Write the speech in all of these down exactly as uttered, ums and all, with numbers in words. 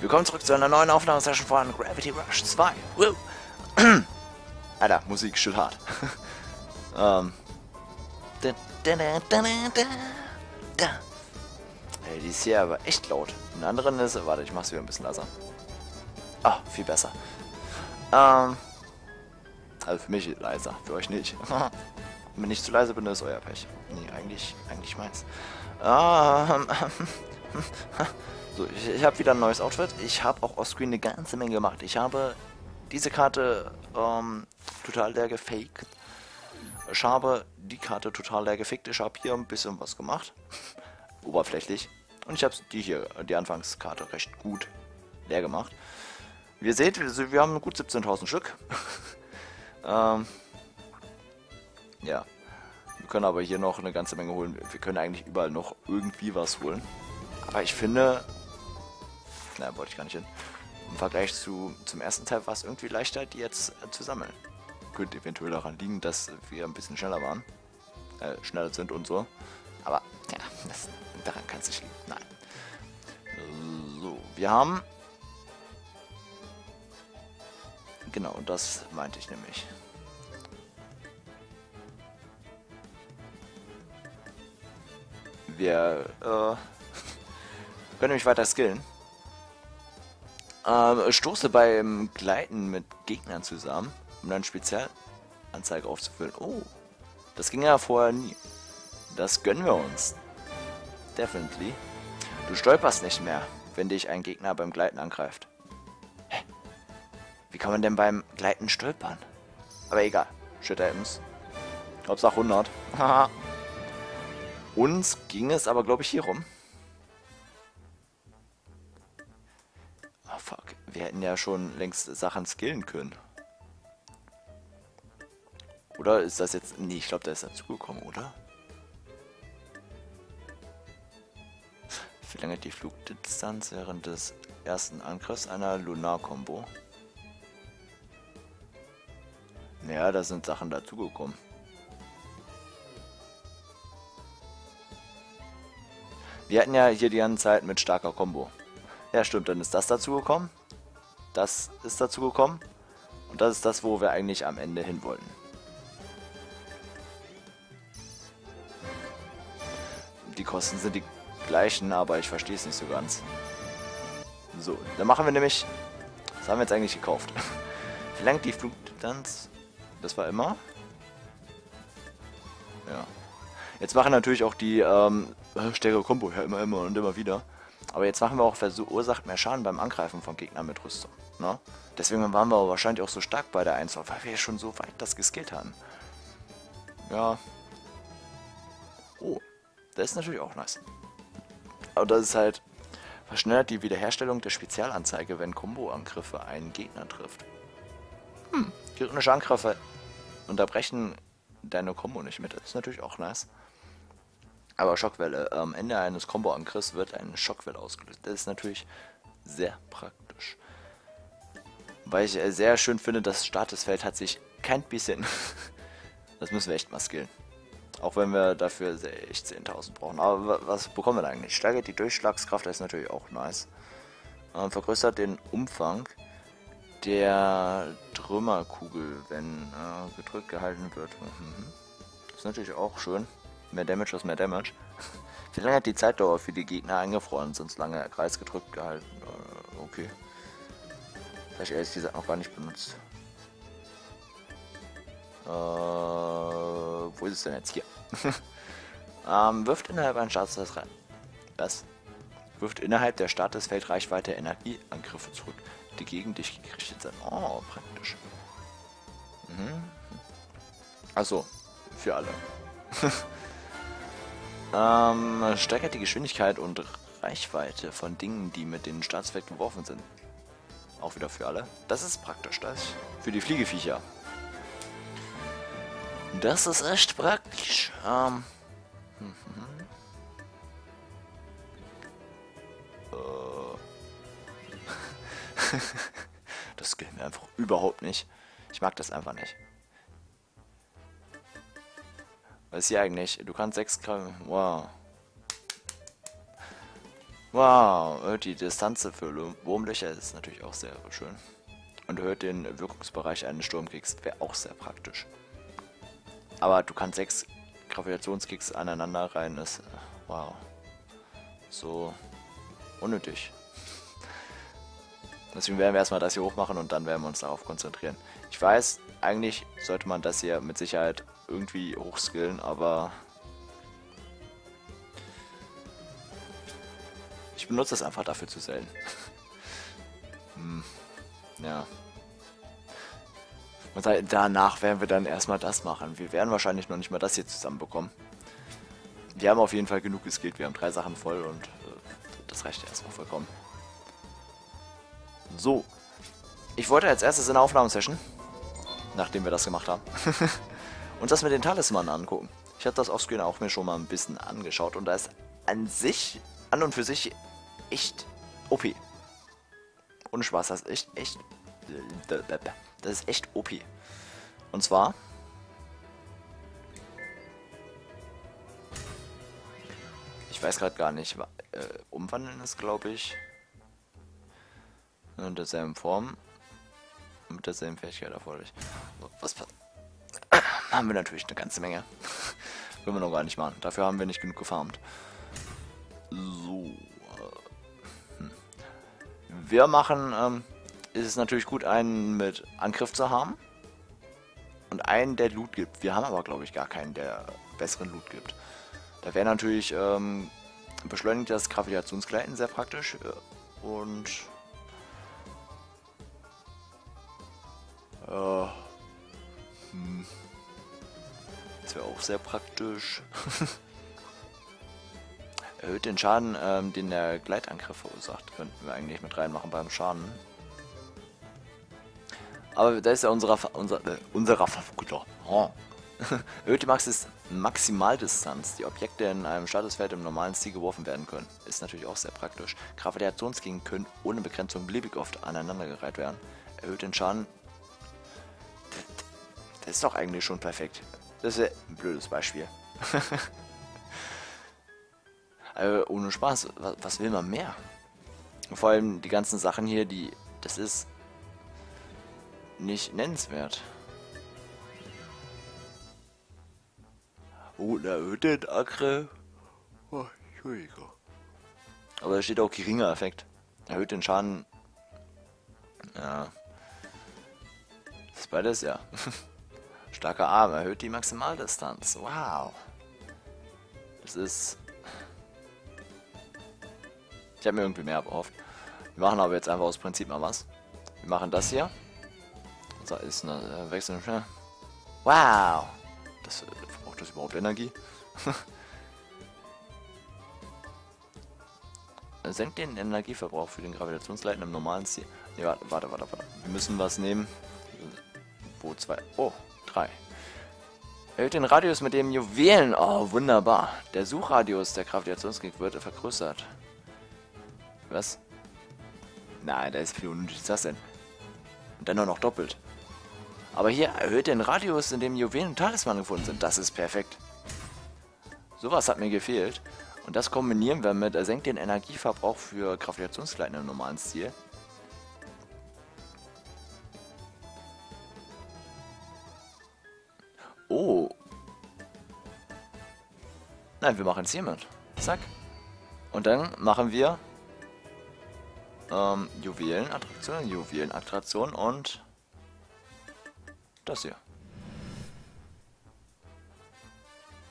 Willkommen zurück zu einer neuen Aufnahmesession von Gravity Rush zwei. Woo. Alter, Musik still hart. ähm. Hey, die ist hier aber echt laut. In anderen ist... Warte, ich mach's wieder ein bisschen leiser. Ah, oh, viel besser. Ähm. Also für mich leiser, für euch nicht. Wenn ich zu leise bin, ist euer Pech. Nee, eigentlich, eigentlich meins. Ähm. So, ich, ich habe wieder ein neues Outfit. Ich habe auch offscreen eine ganze Menge gemacht. Ich habe diese Karte ähm, total leer gefaked. Ich habe die Karte total leer gefickt. Ich habe hier ein bisschen was gemacht. Oberflächlich. Und ich habe die hier, die Anfangskarte, recht gut leer gemacht. Wie ihr seht, wir, wir haben gut siebzehntausend Stück. ähm, ja. Wir können aber hier noch eine ganze Menge holen. Wir können eigentlich überall noch irgendwie was holen. Aber ich finde... Na, wollte ich gar nicht hin. Im Vergleich zu, zum ersten Teil war es irgendwie leichter, die jetzt äh, zu sammeln. Könnte eventuell daran liegen, dass wir ein bisschen schneller waren. Äh, schneller sind und so. Aber, ja, das, daran kann es nicht liegen. Nein. So, wir haben... Genau, das meinte ich nämlich. Wir, äh... können mich weiter skillen. Ähm, stoße beim Gleiten mit Gegnern zusammen, um dann Spezialanzeige aufzufüllen. Oh, das ging ja vorher nie. Das gönnen wir uns. Definitely. Du stolperst nicht mehr, wenn dich ein Gegner beim Gleiten angreift. Hä? Wie kann man denn beim Gleiten stolpern? Aber egal. Shit happens. Hauptsache hundert. Haha. Uns ging es aber, glaube ich, hier rum. Fuck, wir hätten ja schon längst Sachen skillen können. Oder ist das jetzt... Nee, ich glaube, da ist dazugekommen, oder? Verlängert die Flugdistanz während des ersten Angriffs einer Lunar-Kombo. Naja, da sind Sachen dazugekommen. Wir hatten ja hier die ganze Zeit mit starker Kombo. Ja, stimmt, dann ist das dazu gekommen. Das ist dazu gekommen. Und das ist das, wo wir eigentlich am Ende hin wollten. Die Kosten sind die gleichen, aber ich verstehe es nicht so ganz. So, dann machen wir nämlich... Was haben wir jetzt eigentlich gekauft? Verlangt die Flugdistanz... Das war immer. Ja. Jetzt machen natürlich auch die ähm, stärkere Kombo ja immer, immer und immer wieder. Aber jetzt machen wir auch verursacht mehr Schaden beim Angreifen von Gegnern mit Rüstung. Ne? Deswegen waren wir wahrscheinlich auch so stark bei der eins, weil wir schon so weit das geskillt haben. Ja. Oh, das ist natürlich auch nice. Aber das ist halt... Verschnellert die Wiederherstellung der Spezialanzeige, wenn Kombo-Angriffe einen Gegner trifft. Hm, kritische Angriffe unterbrechen deine Kombo nicht mit. Das ist natürlich auch nice. Aber Schockwelle. Am Ende eines Combo-Angriffs wird eine Schockwelle ausgelöst. Das ist natürlich sehr praktisch. Weil ich sehr schön finde, das Statusfeld hat sich kein bisschen... Das müssen wir echt mal skillen. Auch wenn wir dafür echt zehntausend brauchen. Aber was bekommen wir da eigentlich? Steigert die Durchschlagskraft, das ist natürlich auch nice. Ähm, vergrößert den Umfang der Trümmerkugel, wenn äh, gedrückt gehalten wird. Mhm. Das ist natürlich auch schön. Mehr Damage ist mehr Damage. Verlängert die Zeitdauer für die Gegner eingefroren, sonst lange Kreis gedrückt gehalten. Äh, okay. Vielleicht ehrlich gesagt noch gar nicht benutzt. Äh, wo ist es denn jetzt? Hier. ähm, wirft innerhalb eines Staates rein. Was? Wirft innerhalb der Statusfeldreichweite Energieangriffe zurück, die gegen dich gerichtet sind. Oh, praktisch. Mhm. Achso, für alle. Ähm, steigert die Geschwindigkeit und Reichweite von Dingen, die mit den Staatsfeld geworfen sind. Auch wieder für alle. Das ist praktisch, das. Für die Fliegeviecher. Das ist echt praktisch. Ähm. Hm, hm, hm. Äh. Das gilt mir einfach überhaupt nicht. Ich mag das einfach nicht. Was ist hier eigentlich? Du kannst sechs Gramm... Wow. Wow, die Distanz für Wurmlöcher ist natürlich auch sehr schön. Und erhöht den Wirkungsbereich eines Sturmkicks, wäre auch sehr praktisch. Aber du kannst sechs Gravitationskicks aneinander rein, ist wow. So unnötig. Deswegen werden wir erstmal das hier hochmachen und dann werden wir uns darauf konzentrieren. Ich weiß, eigentlich sollte man das hier mit Sicherheit irgendwie hochskillen, aber ich benutze das einfach dafür zu sellen. hm. Ja. Und danach werden wir dann erstmal das machen. Wir werden wahrscheinlich noch nicht mal das hier zusammenbekommen. Wir haben auf jeden Fall genug geskillt. Wir haben drei Sachen voll und äh, das reicht erstmal vollkommen. So. Ich wollte als erstes in der Aufnahmesession, nachdem wir das gemacht haben, uns das mit den Talismanen angucken. Ich habe das offscreen auch mir schon mal ein bisschen angeschaut und da ist an sich, an und für sich, echt O P. Ohne Spaß, das ist echt, echt, das ist echt O P. Und zwar ich weiß gerade gar nicht, äh, umwandeln ist, glaube ich, in derselben Form, mit derselben Fähigkeit erforderlich. Was haben wir natürlich eine ganze Menge. Können wir noch gar nicht machen. Dafür haben wir nicht genug gefarmt. So. Hm. Wir machen, ähm, ist es natürlich gut, einen mit Angriff zu haben. Und einen, der Loot gibt. Wir haben aber, glaube ich, gar keinen, der besseren Loot gibt. Da wäre natürlich, ähm, beschleunigtes Gravitationskleiden sehr praktisch. Äh, und Äh, hm. Das wäre auch sehr praktisch. Erhöht den Schaden, ähm, den der Gleitangriff verursacht. Könnten wir eigentlich mit reinmachen beim Schaden. Aber das ist ja unserer unser, äh, unserer oh. Erhöht die Maxis Maximaldistanz, die Objekte in einem Statusfeld im normalen Stil geworfen werden können. Ist natürlich auch sehr praktisch. Gravitationskingen können ohne Begrenzung beliebig oft aneinandergereiht werden. Erhöht den Schaden. Das ist doch eigentlich schon perfekt. Das ist ein blödes Beispiel. Also ohne Spaß, was, was will man mehr? Vor allem die ganzen Sachen hier, die, das ist nicht nennenswert. Oh, da erhöht den Angriff. Oh, Entschuldigung. Aber da steht auch geringer Effekt. Erhöht den Schaden. Ja. Das ist beides, ja. Starker Arm, erhöht die Maximaldistanz. Wow. Das ist... Ich habe mir irgendwie mehr erhofft. Wir machen aber jetzt einfach aus Prinzip mal was. Wir machen das hier. Da ist eine äh, Wechsel. Wow. Das, äh, braucht das überhaupt Energie? Senkt den Energieverbrauch für den Gravitationsleiten im normalen Ziel. Ne, warte, warte, warte, warte. Wir müssen was nehmen. Wo zwei... Oh. drei. Erhöht den Radius mit dem Juwelen. Oh, wunderbar. Der Suchradius der Gravitationskrieg wird vergrößert. Was? Nein, da ist viel unnötig. Das denn? Und dann nur noch doppelt. Aber hier erhöht den Radius, in dem Juwelen und Talisman gefunden sind. Das ist perfekt. Sowas hat mir gefehlt. Und das kombinieren wir mit, er senkt den Energieverbrauch für Gravitationskleiden im normalen Stil. Oh. Nein, wir machen es hier mit. Zack. Und dann machen wir ähm, Juwelenattraktion, Juwelenattraktion und das hier.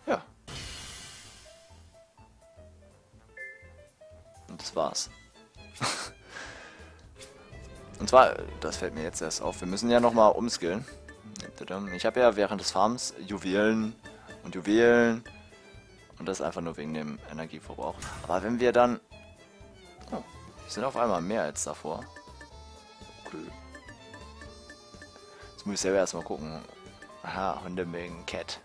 Ja. Und das war's. Und zwar, das fällt mir jetzt erst auf, wir müssen ja nochmal umskillen. Ich habe ja während des Farms Juwelen und Juwelen und das einfach nur wegen dem Energieverbrauch. Aber wenn wir dann... Oh, die sind auf einmal mehr als davor. Okay. Jetzt muss ich selber erstmal gucken. Aha, Hunde mögen Cat.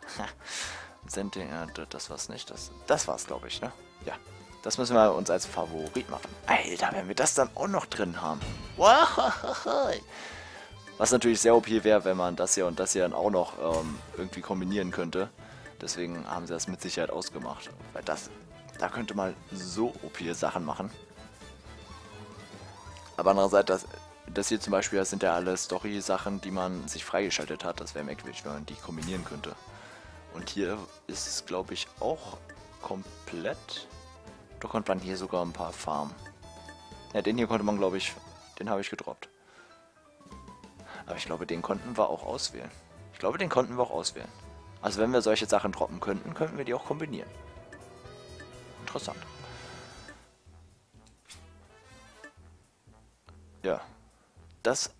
Das war's nicht. Das, das war's, glaube ich, ne? Ja. Das müssen wir uns als Favorit machen. Alter, wenn wir das dann auch noch drin haben. Wow. Was natürlich sehr O P wäre, wenn man das hier und das hier dann auch noch ähm, irgendwie kombinieren könnte. Deswegen haben sie das mit Sicherheit ausgemacht. Weil das, da könnte man so O P Sachen machen. Aber andererseits, das, das hier zum Beispiel, das sind ja alle Story-Sachen, die man sich freigeschaltet hat. Das wäre merkwürdig, wenn man die kombinieren könnte. Und hier ist es, glaube ich, auch komplett. Doch konnte man hier sogar ein paar farmen. Ja, den hier konnte man, glaube ich, den habe ich gedroppt. Aber ich glaube, den konnten wir auch auswählen. Ich glaube, den konnten wir auch auswählen. Also wenn wir solche Sachen droppen könnten, könnten wir die auch kombinieren. Interessant. Ja, das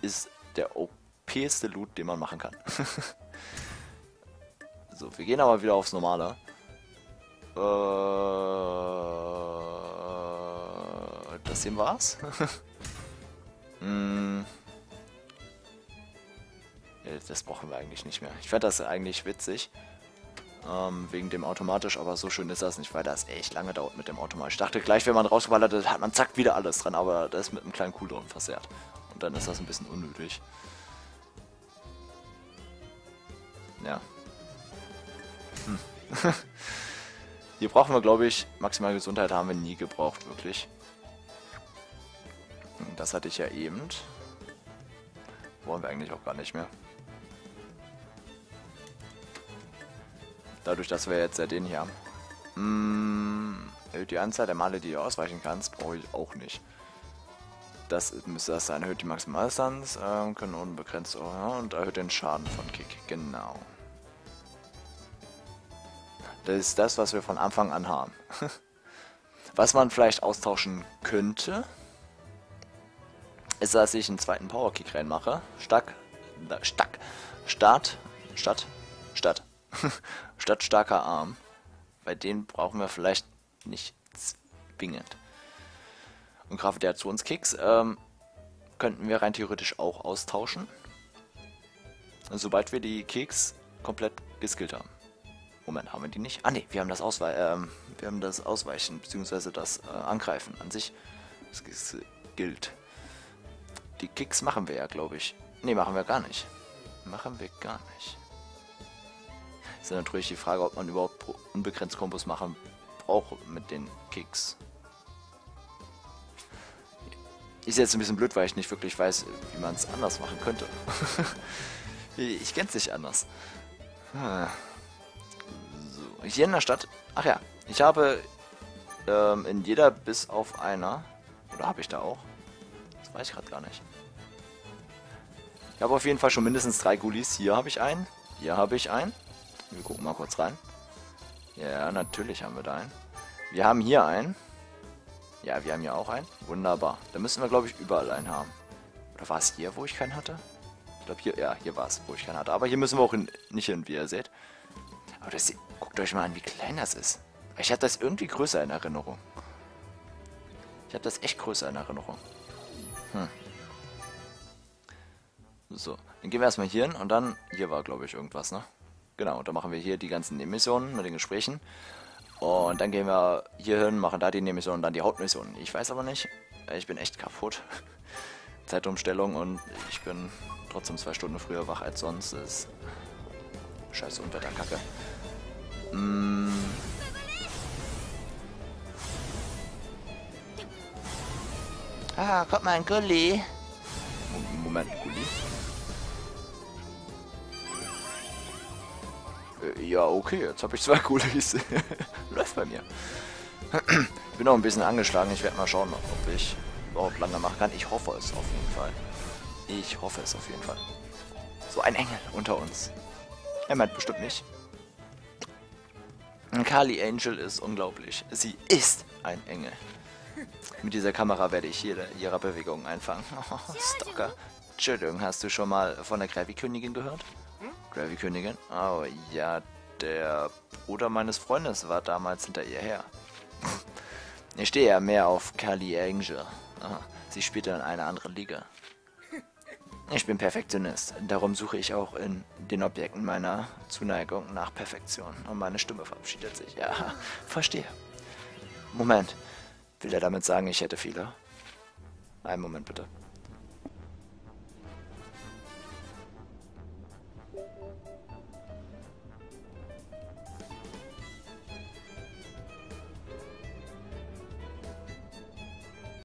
ist der O P-ste Loot, den man machen kann. So, wir gehen aber wieder aufs Normale. Äh, das hier war's. mm. Das brauchen wir eigentlich nicht mehr. Ich fand das eigentlich witzig. Ähm, wegen dem automatisch, aber so schön ist das nicht, weil das echt lange dauert mit dem automatisch. Ich dachte gleich, wenn man rausgeballert hat, hat man zack wieder alles dran, aber das ist mit einem kleinen Cooldown versehrt. Und dann ist das ein bisschen unnötig. Ja. Hm. Hier brauchen wir, glaube ich, maximale Gesundheit haben wir nie gebraucht, wirklich. Das hatte ich ja eben. Wollen wir eigentlich auch gar nicht mehr. Dadurch, dass wir jetzt ja den hier haben. Mm, erhöht die Anzahl der Male, die du ausweichen kannst, brauche ich auch nicht. Das müsste das sein. Erhöht die Maximaldistanz, äh, können unbegrenzt ja, und erhöht den Schaden von Kick. Genau. Das ist das, was wir von Anfang an haben. Was man vielleicht austauschen könnte, ist, dass ich einen zweiten Power-Kick reinmache. Stark, stark, Start, Stadt, Stadt. Statt starker Arm. Bei den brauchen wir vielleicht nicht zwingend. Und Gravitationskicks ähm, könnten wir rein theoretisch auch austauschen. Und sobald wir die Kicks komplett geskillt haben. Moment, haben wir die nicht? Ah ne, wir haben das Auswe ähm, wir haben das Ausweichen bzw. das äh, Angreifen an sich. Das gilt. Die Kicks machen wir ja, glaube ich. Ne, machen wir gar nicht. Machen wir gar nicht. Ist natürlich die Frage, ob man überhaupt unbegrenzt Kombos machen braucht mit den Kicks. Ist jetzt ein bisschen blöd, weil ich nicht wirklich weiß, wie man es anders machen könnte. Ich kenne es nicht anders. Hm. So, hier in der Stadt. Ach ja, ich habe ähm, in jeder bis auf einer. Oder habe ich da auch? Das weiß ich gerade gar nicht. Ich habe auf jeden Fall schon mindestens drei Ghoulies. Hier habe ich einen. Hier habe ich einen. Wir gucken mal kurz rein. Ja, natürlich haben wir da einen. Wir haben hier einen. Ja, wir haben hier auch einen. Wunderbar. Da müssen wir, glaube ich, überall einen haben. Oder war es hier, wo ich keinen hatte? Ich glaube, hier, ja, hier war es, wo ich keinen hatte. Aber hier müssen wir auch hin, nicht hin, wie ihr seht. Aber das, guckt euch mal an, wie klein das ist. Ich hatte das irgendwie größer in Erinnerung. Ich hatte das echt größer in Erinnerung. Hm. So, dann gehen wir erstmal hier hin und dann... Hier war, glaube ich, irgendwas, ne? Genau, und dann machen wir hier die ganzen Nebenmissionen mit den Gesprächen. Und dann gehen wir hier hin, machen da die Nebenmissionen und dann die Hauptmissionen. Ich weiß aber nicht, ich bin echt kaputt. Zeitumstellung und ich bin trotzdem zwei Stunden früher wach als sonst. Das ist scheiße Unwetterkacke. Mm. Ah, kommt mal ein Gulli. Moment, Gulli. Ja, okay, jetzt habe ich zwei Coolies. Läuft bei mir. Ich bin noch ein bisschen angeschlagen. Ich werde mal schauen, ob ich überhaupt lange machen kann. Ich hoffe es auf jeden Fall. Ich hoffe es auf jeden Fall. So ein Engel unter uns. Er meint bestimmt nicht. Kali Angel ist unglaublich. Sie ist ein Engel. Mit dieser Kamera werde ich jede ihrer Bewegungen einfangen. Oh, Stalker. Entschuldigung, hast du schon mal von der Gravy-Königin gehört? Gravy-Königin? Oh, ja, der Bruder meines Freundes war damals hinter ihr her. Ich stehe ja mehr auf Kali Angel. Aha, sie spielte in einer anderen Liga. Ich bin Perfektionist, darum suche ich auch in den Objekten meiner Zuneigung nach Perfektion. Und meine Stimme verabschiedet sich. Ja, verstehe. Moment, will er damit sagen, ich hätte Fehler? Einen Moment bitte.